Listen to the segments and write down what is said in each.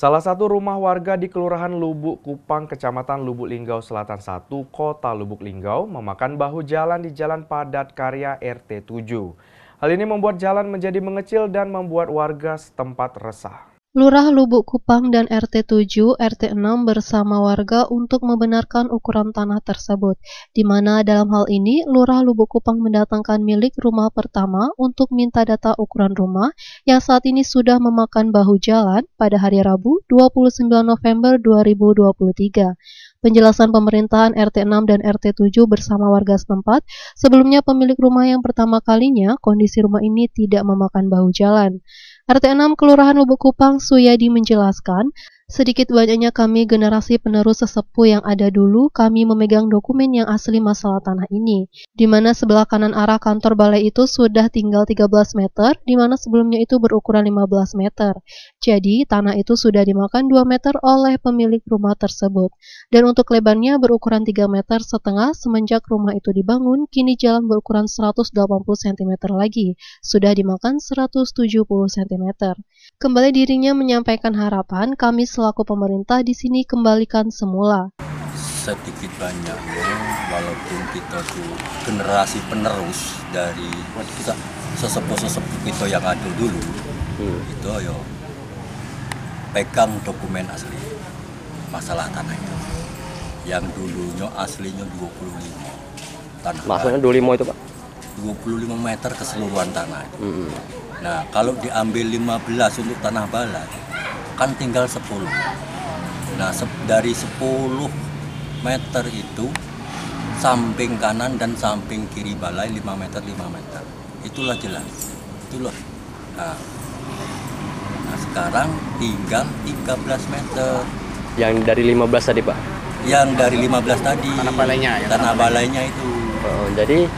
Salah satu rumah warga di Kelurahan Lubuk Kupang, Kecamatan Lubuklinggau Selatan 1, Kota Lubuklinggau, memakan bahu jalan di Jalan Padat Karya RT 7. Hal ini membuat jalan menjadi mengecil dan membuat warga setempat resah. Lurah Lubuk Kupang dan RT 7, RT 6 bersama warga untuk membenarkan ukuran tanah tersebut, di mana dalam hal ini Lurah Lubuk Kupang mendatangkan milik rumah pertama untuk minta data ukuran rumah yang saat ini sudah memakan bahu jalan pada hari Rabu 29 November 2023. Penjelasan pemerintahan RT 6 dan RT 7 bersama warga setempat, sebelumnya pemilik rumah yang pertama kalinya kondisi rumah ini tidak memakan bahu jalan. RT 6 Kelurahan Lubuk Kupang Suyadi menjelaskan, sedikit banyaknya kami generasi penerus sesepuh yang ada dulu, kami memegang dokumen yang asli masalah tanah ini, di mana sebelah kanan arah kantor balai itu sudah tinggal 13 meter, di mana sebelumnya itu berukuran 15 meter. Jadi, tanah itu sudah dimakan 2 meter oleh pemilik rumah tersebut. Dan untuk lebarnya berukuran 3,5 meter, semenjak rumah itu dibangun, kini jalan berukuran 180 cm lagi, sudah dimakan 170 cm. Kembali dirinya menyampaikan harapan, kami selaku pemerintah di sini kembalikan semula. Sedikit banyaknya, walaupun kita tuh generasi penerus dari kita sesepuh-sesepuh kita yang ada dulu, itu yo pegang dokumen asli masalah tanah itu. Yang dulunya aslinya 25 tanah. Maksudnya 25 itu Pak? 25 meter keseluruhan tanah. Nah, kalau diambil 15 untuk tanah balai, kan tinggal 10. Nah, dari 10 meter itu, samping kanan dan samping kiri balai 5 meter. Itulah jelas. Itulah. Nah, sekarang tinggal 13 meter. Yang dari 15 tadi, Pak? Yang dari 15 tadi. Tanah balainya. Ya? Tanah balainya itu. Oh, jadi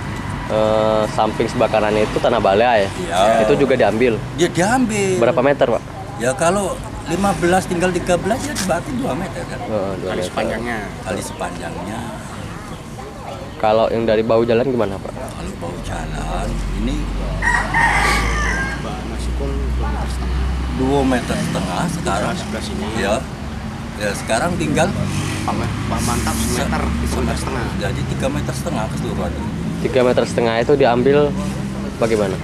samping sebelah kanannya itu tanah balai ya. Itu juga diambil. Dia diambil. Berapa meter, Pak? Ya kalau 15 tinggal 13 ya berarti 2 meter kan. Oh, 2 kali meter. Sepanjangnya. Kali sepanjangnya. Kalau yang dari bahu jalan gimana, Pak? Kalau bahu jalan ini masukkan 2,5 meter sekarang sebelah sini. Ya. Ya sekarang tinggal mantap semeter 1,5 meter. Jadi 3,5 meter keseluruhan. 3,5 meter itu diambil bagaimana?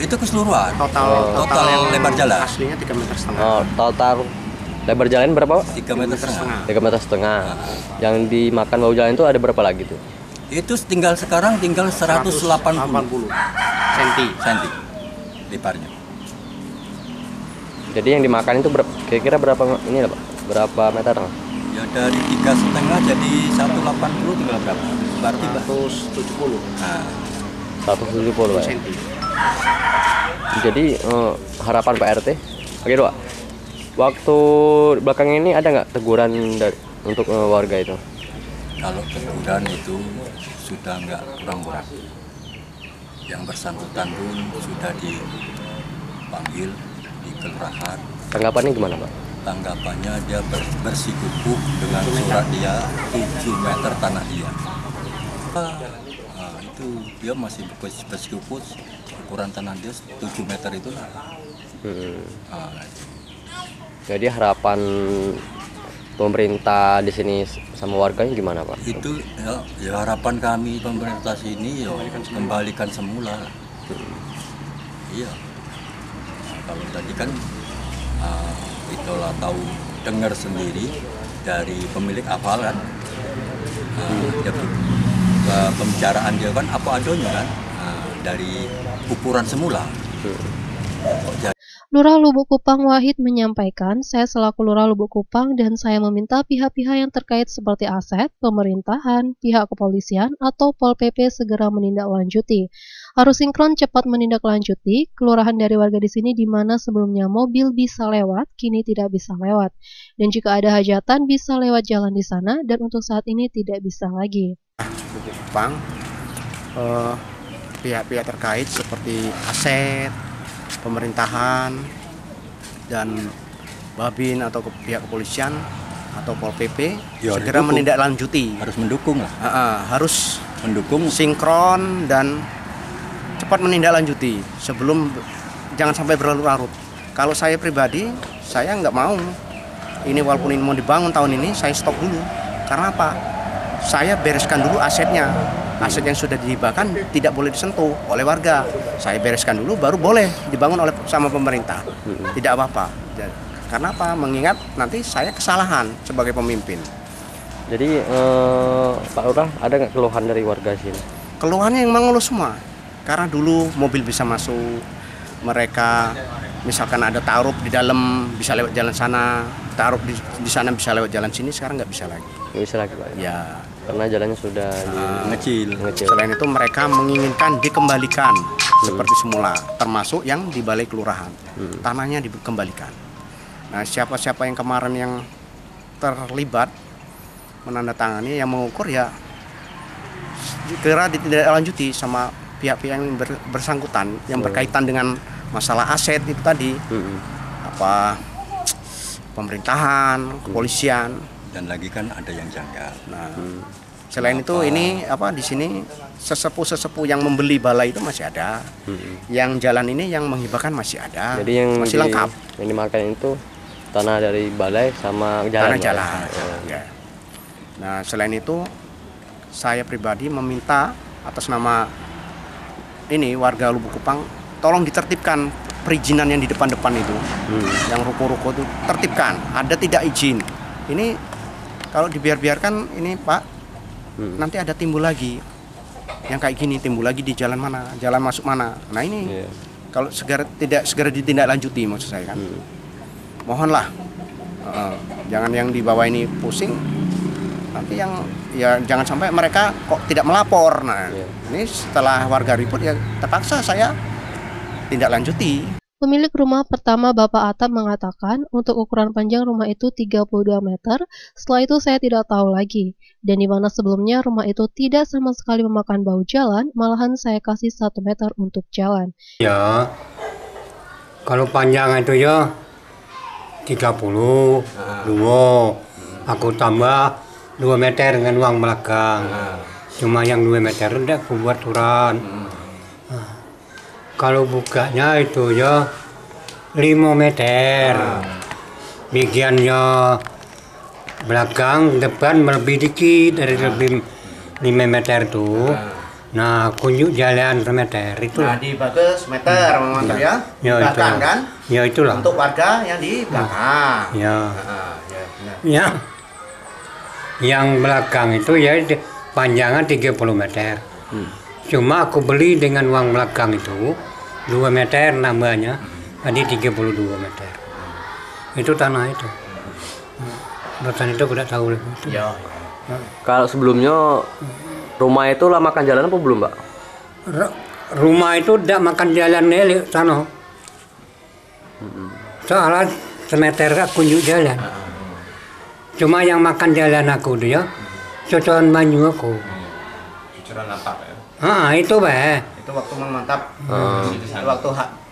Itu keseluruhan. Total lebar jalan. Aslinya 3,5 meter. Oh, total lebar jalan berapa, Pak? 3,5 meter. 3,5 meter. Yang dimakan bahu jalan itu ada berapa lagi tuh? Itu tinggal sekarang tinggal 180 cm lebarnya. Jadi yang dimakan itu kira-kira berapa ini Pak? Berapa meter? Ya dari 3,5 jadi 180 tinggal berapa? Berarti 170. 170 cm. Jadi harapan Pak RT, oke Pak. Waktu belakang ini ada nggak teguran untuk warga itu? Kalau teguran itu sudah nggak kurang-kurang. Yang bersangkutan pun sudah dipanggil di kelurahan. Tanggapannya gimana Pak? Tanggapannya dia bersikukuh dengan surat dia 7 meter tanah dia. Itu dia masih bersikukuh ukuran tanah dia 7 meter itu. Jadi harapan pemerintah di sini sama warganya gimana Pak? Itu ya harapan kami pemerintah sini ya kembalikan semula. Iya. Nah, kalau tadi kan kita tahu dengar sendiri dari pemilik apalan pembicaraan dia kan apa adanya kan dari ukuran semula. Lurah Lubuk Kupang Wahid menyampaikan, saya selaku Lurah Lubuk Kupang dan saya meminta pihak-pihak yang terkait seperti aset, pemerintahan, pihak kepolisian, atau Pol PP segera menindaklanjuti. Harus sinkron cepat menindaklanjuti kelurahan dari warga di sini di mana sebelumnya mobil bisa lewat, kini tidak bisa lewat. Dan jika ada hajatan bisa lewat jalan di sana dan untuk saat ini tidak bisa lagi. Lubuk Kupang, pihak-pihak terkait seperti aset, pemerintahan dan babin atau pihak kepolisian atau Pol PP ya, segera menindaklanjuti. Harus mendukung lah. Harus mendukung, sinkron dan cepat menindaklanjuti sebelum jangan sampai berlarut-larut. Kalau saya pribadi, saya nggak mau Ini walaupun ini mau dibangun tahun ini, saya stop dulu. Karena apa? Saya bereskan dulu asetnya. Aset yang sudah dihibahkan tidak boleh disentuh oleh warga. Saya bereskan dulu, baru boleh dibangun oleh sama pemerintah. Tidak apa-apa. Karena apa? Mengingat nanti saya kesalahan sebagai pemimpin. Jadi Pak Lurah, ada nggak keluhan dari warga sini? Keluhannya yang mengeluh semua. Karena dulu mobil bisa masuk, mereka misalkan ada taruh di dalam bisa lewat jalan sana, taruh di sana bisa lewat jalan sini, sekarang nggak bisa lagi. Nggak bisa lagi, Pak. Ya. Karena jalannya sudah mengecil. Selain itu mereka menginginkan dikembalikan seperti semula, termasuk yang di balai kelurahan, tanahnya dikembalikan. Nah, siapa-siapa yang kemarin yang terlibat menandatangani yang mengukur, ya segera ditindaklanjuti sama pihak-pihak yang bersangkutan yang berkaitan dengan masalah aset itu tadi, apa pemerintahan, kepolisian. Dan lagi kan ada yang janggal. Nah, selain itu ini apa di sini sesepuh-sesepuh yang membeli balai itu masih ada. Yang jalan ini yang menghibahkan masih ada. Jadi yang masih lengkap. Yang dimakan itu tanah dari balai sama jalan. Tanah jalan. Ya. Nah, selain itu saya pribadi meminta atas nama ini warga Lubuk Kupang, tolong ditertibkan perizinan yang di depan-depan itu. Yang ruko-ruko itu tertibkan, ada tidak izin. Ini kalau dibiarkan ini Pak, nanti ada timbul lagi yang kayak gini, timbul lagi di jalan mana, jalan masuk mana. Nah ini kalau tidak segera ditindaklanjuti maksud saya kan. Mohonlah jangan yang di bawah ini pusing, nanti yang ya jangan sampai mereka kok tidak melapor. Nah ini setelah warga report ya terpaksa saya tindaklanjuti. Pemilik rumah pertama Bapak Atam mengatakan untuk ukuran panjang rumah itu 32 meter, setelah itu saya tidak tahu lagi. Dan di mana sebelumnya rumah itu tidak sama sekali memakan bau jalan, malahan saya kasih 1 meter untuk jalan. Ya, kalau panjang itu ya 30, dua, aku tambah 2 meter dengan uang belakang. Cuma yang 2 meter udah aku buat aturan. Kalau bukanya itu ya 5 meter, bagiannya belakang depan lebih dikit dari lebih 5 meter tuh. Nah kunjuk jalan 1 meter itu. Nah di bagus meter meter ya. Ya belakang itulah. Kan? Ya itulah. Untuk warga yang di belakang. Ya. Ya. Yang belakang itu ya panjangnya 30 meter. Cuma aku beli dengan uang belakang itu 2 meter nambahnya, tadi 32 meter. Itu tanah itu. Bertan itu aku tidak tahu. Itu. Ya. Kalau sebelumnya rumah itu lah makan jalan apa belum, Pak? Rumah itu tidak makan jalan nih, tanah. Soalnya semeter gak kunjuk jalan. Cuma yang makan jalan aku dia, cucuran banyu aku. Cucuran lapak ya? Ah itu bah. Itu waktu memantap. Waktu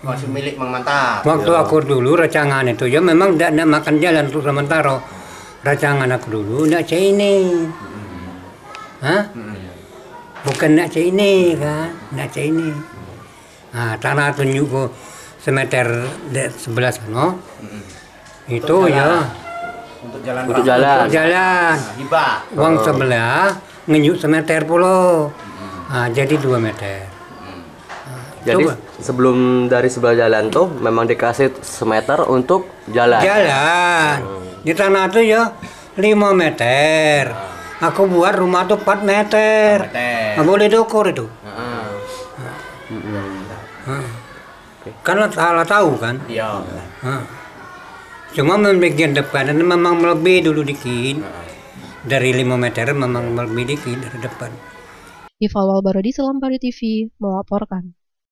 masih milik memantap. Waktu aku dulu rancangan itu ya memang tidak makan jalan terus sementara. Rancangan aku dulu tidak cek ini, bukan tidak cek ini kan, tidak cek ini. Nah tanah tunjukku semeter 11 no. Itu ya. Untuk jalan. Jalan. Hibah. Uang sebelah ngenyuk semeter pulau. Nah, jadi 2 meter. Jadi coba. Sebelum dari sebelah jalan tuh memang dikasih semeter untuk jalan. Jalan. Di tanah tuh ya 5 meter. Aku buat rumah tuh 4 meter. Nggak boleh diukur itu. Kan salah tahu kan? Iya. Cuma membagian depan memang lebih dulu dikit. Dari 5 meter memang lebih dikit dari depan. Ival Barodi, SILAMPARI TV melaporkan.